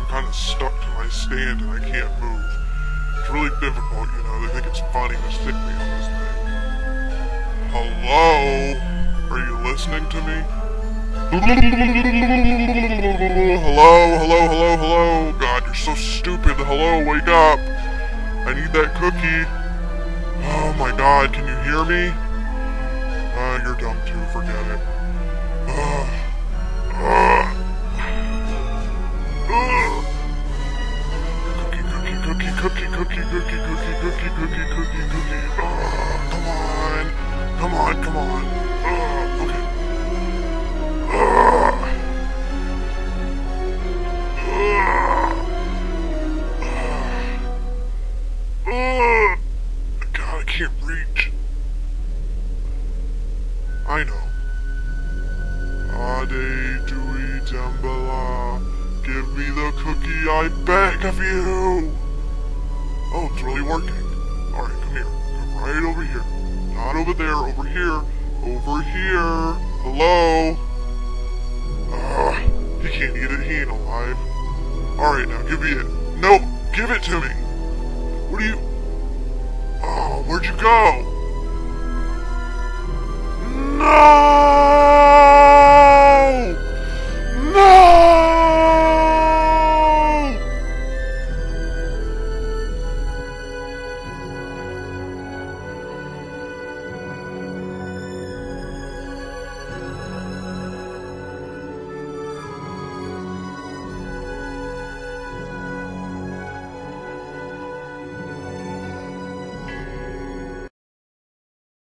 I'm kind of stuck to my stand and I can't move. It's really difficult, you know, they think it's funny to stick me on this thing. Hello? Are you listening to me? Hello, hello, hello, hello. God, you're so stupid. Hello, wake up. I need that cookie. Oh my God, can you hear me? You're dumb too, forget it. Cookie. Come on. Okay. God, I can't reach. I know. Ade Duitambala, give me the cookie, I beg of you. Oh, it's really working. Alright, come here. Come right over here. Not over there, over here. Over here. Hello? He can't eat it, he ain't alive. Alright, now give me it. No, give it to me. What are you... Oh, where'd you go? No! No!